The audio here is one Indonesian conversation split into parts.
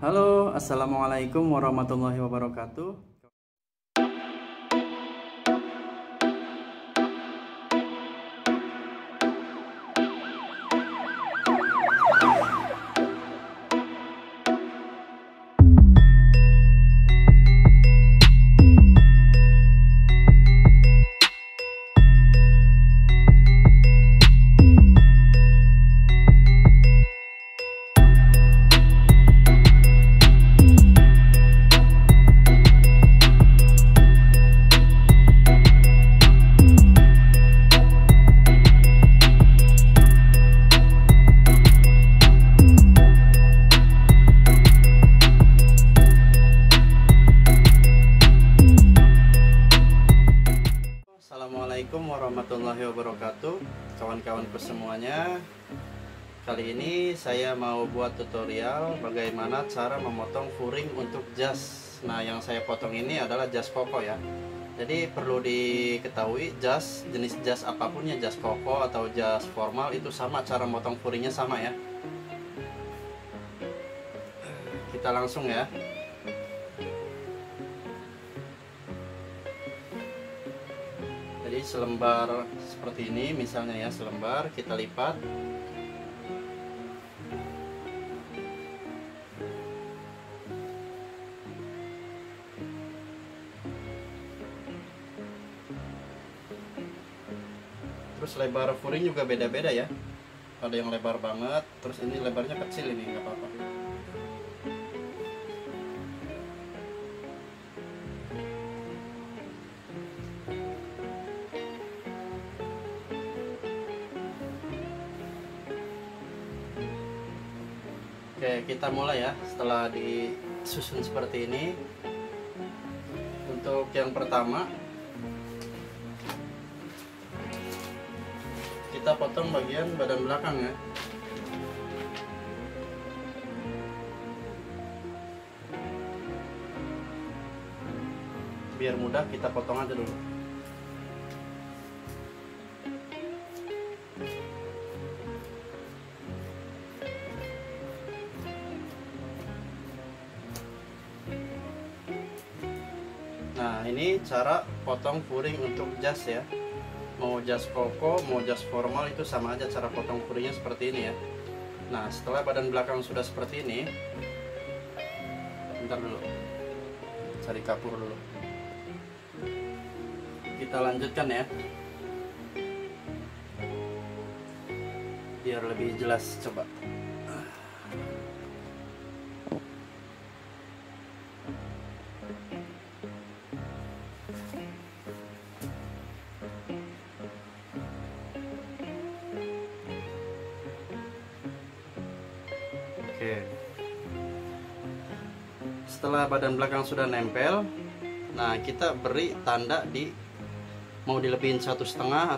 Halo, assalamualaikum warahmatullahi wabarakatuh. Assalamualaikum warahmatullahi wabarakatuh, kawan-kawanku semuanya. Kali ini saya mau buat tutorial bagaimana cara memotong furing untuk jas. Nah, yang saya potong ini adalah jas koko ya. Jadi perlu diketahui, jas, jenis jas apapun ya, jas koko atau jas formal itu sama, cara memotong furingnya sama ya. Kita langsung ya. Jadi selembar seperti ini misalnya ya, selembar kita lipat. Terus lebar furing juga beda-beda ya. Ada yang lebar banget, terus ini lebarnya kecil, ini nggak apa-apa. Oke, kita mulai ya. Setelah disusun seperti ini, untuk yang pertama kita potong bagian badan belakang ya. Biar mudah kita potong aja dulu. Nah, ini cara potong furing untuk jas ya. Mau jas koko, mau jas formal itu sama aja cara potong furingnya seperti ini ya. Nah, setelah badan belakang sudah seperti ini, bentar dulu, cari kapur dulu. Kita lanjutkan ya, biar lebih jelas. Coba setelah badan belakang sudah nempel, nah kita beri tanda di, mau dilebihin 1,5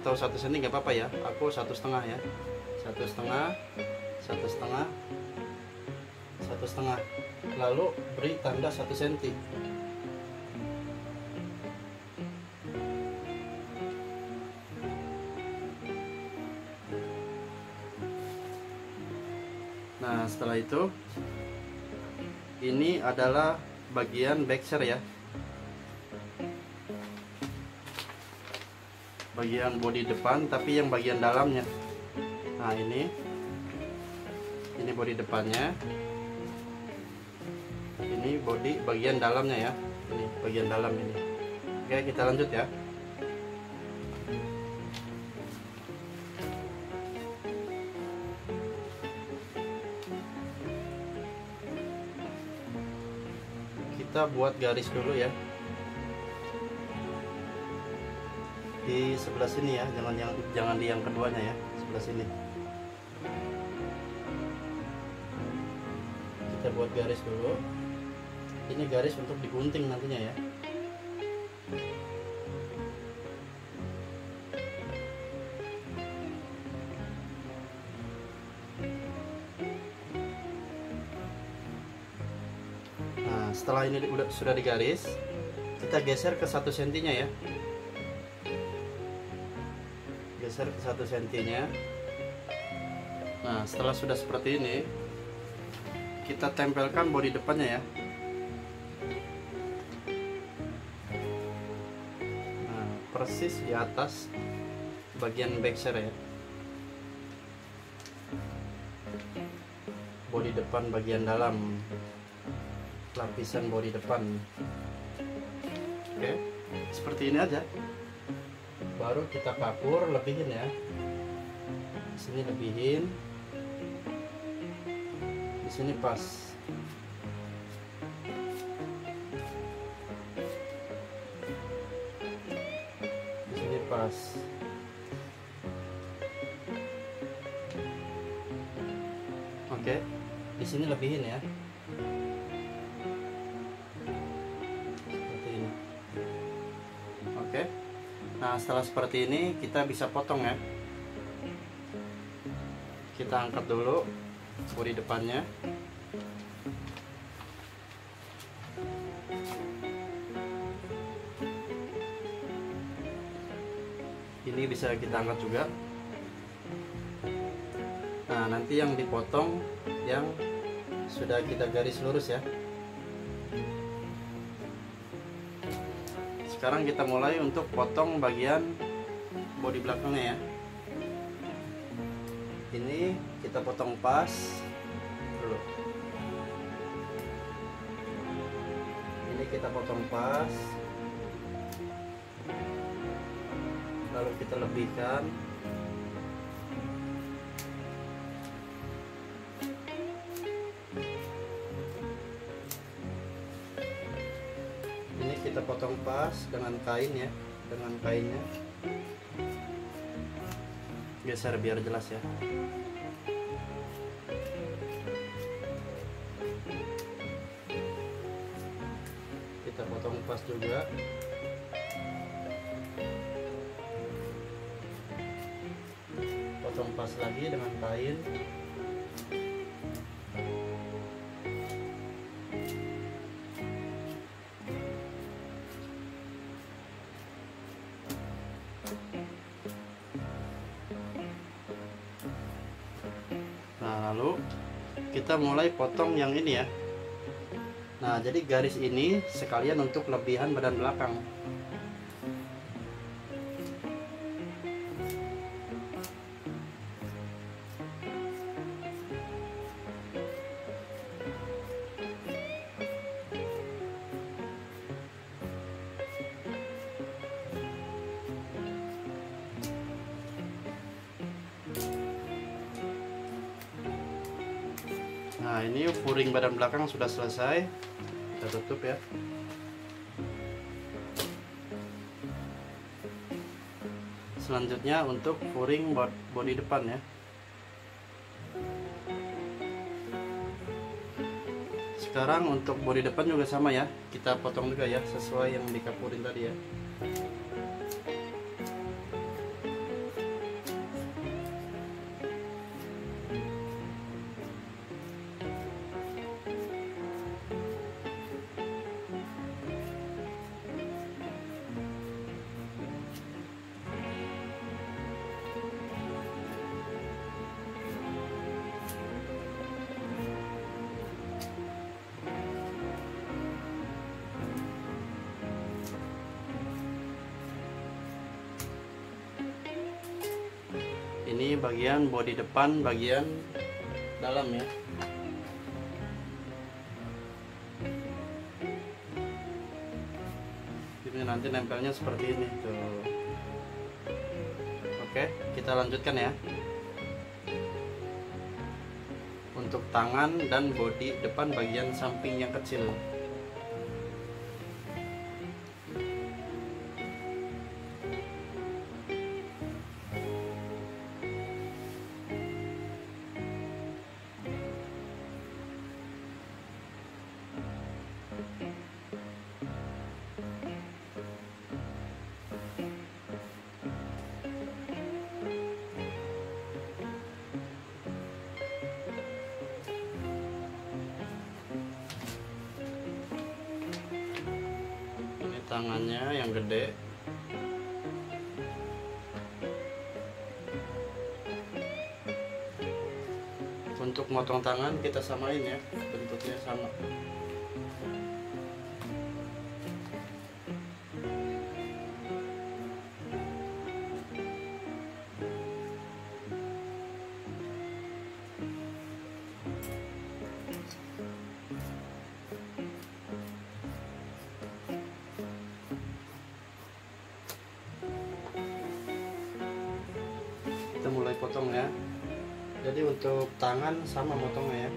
atau 1 cm nggak apa-apa ya. Aku 1,5 ya, 1,5, 1,5, 1,5, lalu beri tanda 1 cm. Nah, setelah itu, ini adalah bagian backshare ya, bagian bodi depan tapi yang bagian dalamnya. Nah, ini bodi depannya, ini bodi bagian dalamnya ya, ini bagian dalam ini. Oke, kita lanjut ya. Kita buat garis dulu ya di sebelah sini ya, jangan di yang keduanya ya, sebelah sini kita buat garis dulu. Ini garis untuk digunting nantinya ya. Setelah ini sudah digaris, kita geser ke 1 cm ya, geser ke 1 cm. Nah, setelah sudah seperti ini, kita tempelkan bodi depannya ya. Nah, persis di atas bagian back share ya. Bodi depan bagian dalam, lapisan bodi depan. Oke, seperti ini aja. Baru kita kapur, lebihin ya. Sini lebihin, di sini pas. Di sini pas. Oke, di sini lebihin ya. Seperti ini. Oke. Nah, setelah seperti ini kita bisa potong ya. Kita angkat dulu bodi depannya. Ini bisa kita angkat juga. Nah, nanti yang dipotong yang sudah kita garis lurus ya. Sekarang kita mulai untuk potong bagian bodi belakangnya ya. Ini kita potong pas dulu. Ini kita potong pas, lalu kita lebihkan. Ini kita potong pas dengan kain ya, dengan kainnya. Geser biar jelas ya. Kita potong pas juga. Potong pas lagi dengan kain. Lalu kita mulai potong yang ini ya. Nah, jadi garis ini sekalian untuk lebihan badan belakang. Nah, ini furing badan belakang sudah selesai. Kita tutup ya. Selanjutnya untuk furing bodi depan ya. Sekarang untuk bodi depan juga sama ya. Kita potong juga ya, sesuai yang dikapurin tadi ya. Ini bagian bodi depan bagian dalam ya. Ini nanti nempelnya seperti ini tuh. Oke, kita lanjutkan ya. Untuk tangan dan bodi depan bagian samping yang kecil. Tangannya yang gede. Untuk motong tangan kita samain ya. bentuknya sama. Kita mulai potong ya. Jadi untuk tangan sama motongnya ya.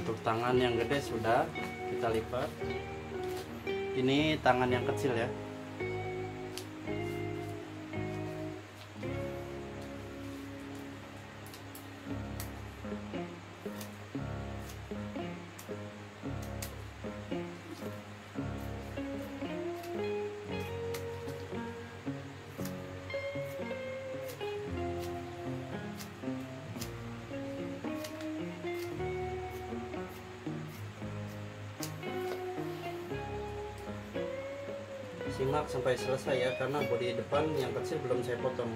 Untuk tangan yang gede sudah kita lipat. Ini tangan yang kecil ya. Simak sampai selesai ya, karena bodi depan yang kecil belum saya potong.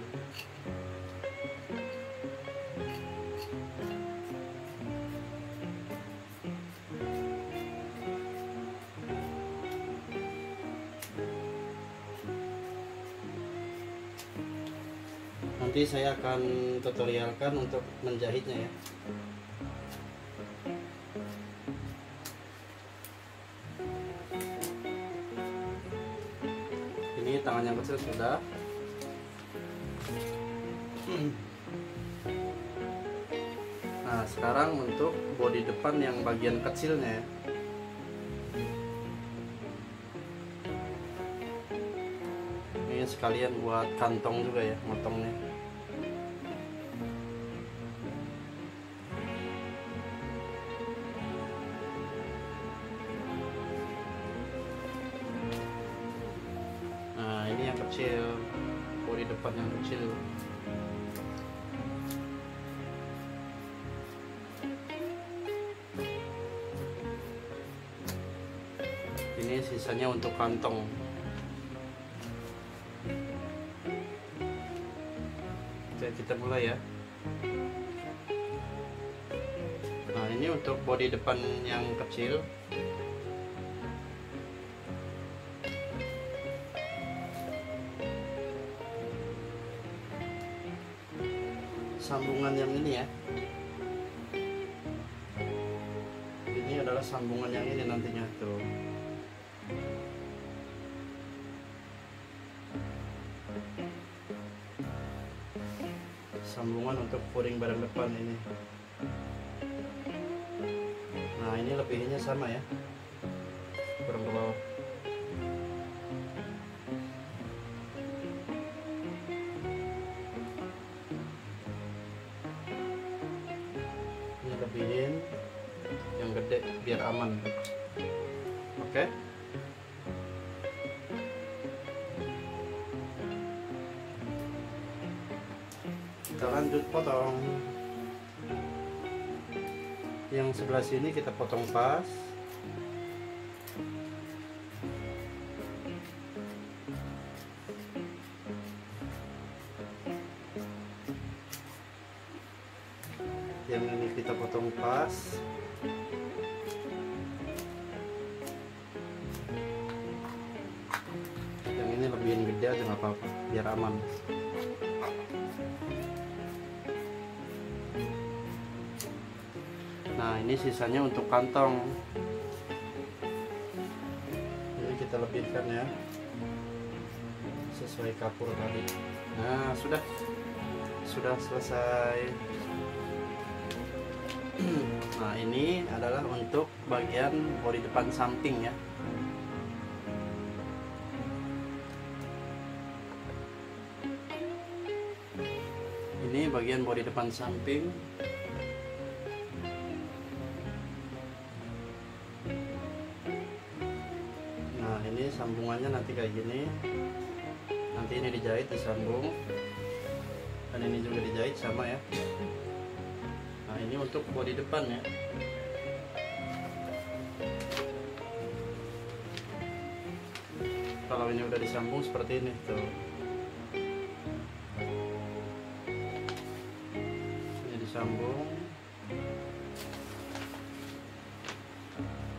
Nanti saya akan tutorialkan untuk menjahitnya ya. Tangan yang kecil sudah. Nah, sekarang untuk bodi depan yang bagian kecilnya ya. Ini sekalian buat kantong juga ya, motongnya. Kecil, bodi depan yang kecil. Ini sisanya untuk kantong. Kita mulai ya. Nah, ini untuk bodi depan yang kecil. Sambungan yang ini ya, ini adalah sambungan yang ini nantinya tuh. Sambungan untuk furing barang depan ini. Nah, ini lebihnya sama ya, kurang ke bawah. Lebihin yang gede biar aman. Oke. Kita lanjut potong. Yang sebelah sini kita potong pas. Yang ini kita potong pas. Yang ini lebihin gede aja nggak apa-apa, biar aman. Nah, ini sisanya untuk kantong. kita lebihkan ya, sesuai kapur tadi. Nah, sudah selesai. Nah, ini adalah untuk bagian bodi depan samping ya. Ini bagian bodi depan samping. Nah, ini sambungannya nanti kayak gini. Nanti ini dijahit, disambung, dan ini juga dijahit sama ya. Nah, ini untuk bodi depan ya. Kalau ini udah disambung seperti ini tuh, ini disambung.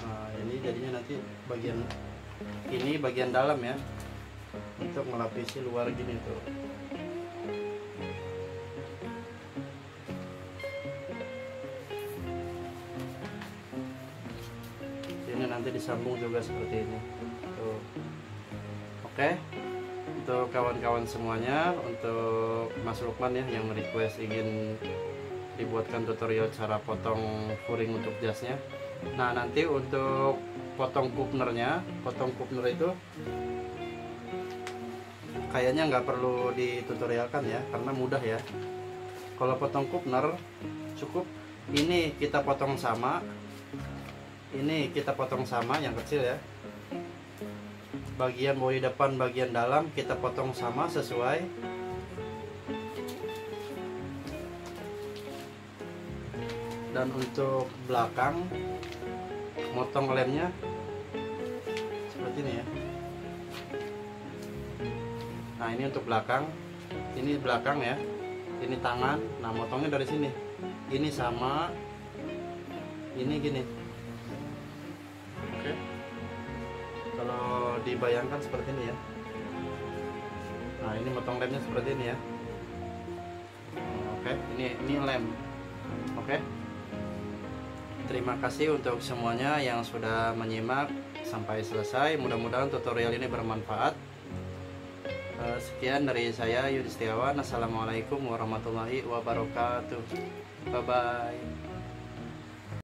Nah, ini jadinya nanti bagian ini bagian dalam ya, untuk melapisi luar gini tuh. Ini nanti disambung juga seperti ini tuh. Oke, untuk kawan-kawan semuanya, untuk Mas Lukman ya yang request ingin dibuatkan tutorial cara potong furing untuk jasnya. Nah, nanti untuk potong kupner itu kayaknya nggak perlu ditutorialkan ya, karena mudah ya. Kalau potong kupner cukup ini kita potong sama, ini kita potong sama yang kecil ya, bagian bodi depan bagian dalam kita potong sama sesuai dan untuk belakang motong lemnya seperti ini ya. Nah, ini untuk belakang, ini belakang ya, ini tangan. Nah, motongnya dari sini, ini sama, ini gini. Oke, kalau dibayangkan seperti ini ya. Nah, ini motong lemnya seperti ini ya. Oke, ini lem. Oke, terima kasih untuk semuanya yang sudah menyimak sampai selesai. Mudah-mudahan tutorial ini bermanfaat. Sekian dari saya, Yudi Setiawan. Assalamualaikum warahmatullahi wabarakatuh. Bye-bye.